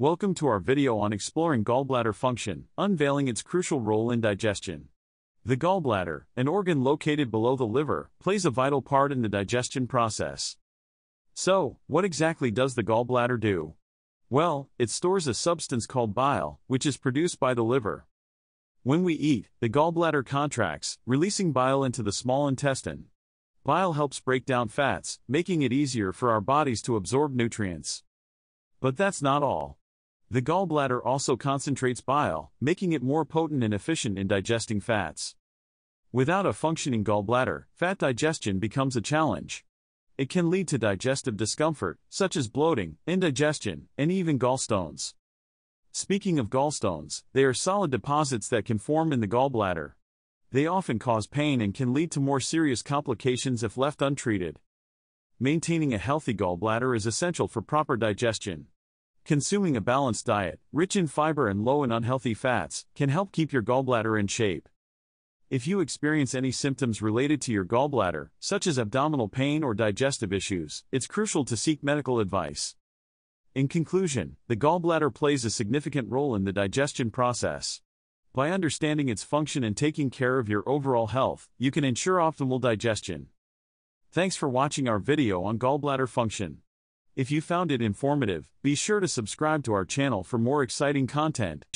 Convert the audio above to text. Welcome to our video on exploring gallbladder function, unveiling its crucial role in digestion. The gallbladder, an organ located below the liver, plays a vital part in the digestion process. So, what exactly does the gallbladder do? Well, it stores a substance called bile, which is produced by the liver. When we eat, the gallbladder contracts, releasing bile into the small intestine. Bile helps break down fats, making it easier for our bodies to absorb nutrients. But that's not all. The gallbladder also concentrates bile, making it more potent and efficient in digesting fats. Without a functioning gallbladder, fat digestion becomes a challenge. It can lead to digestive discomfort, such as bloating, indigestion, and even gallstones. Speaking of gallstones, they are solid deposits that can form in the gallbladder. They often cause pain and can lead to more serious complications if left untreated. Maintaining a healthy gallbladder is essential for proper digestion. Consuming a balanced diet, rich in fiber and low in unhealthy fats, can help keep your gallbladder in shape. If you experience any symptoms related to your gallbladder, such as abdominal pain or digestive issues, it's crucial to seek medical advice. In conclusion, the gallbladder plays a significant role in the digestion process. By understanding its function and taking care of your overall health, you can ensure optimal digestion. Thanks for watching our video on gallbladder function. If you found it informative, be sure to subscribe to our channel for more exciting content.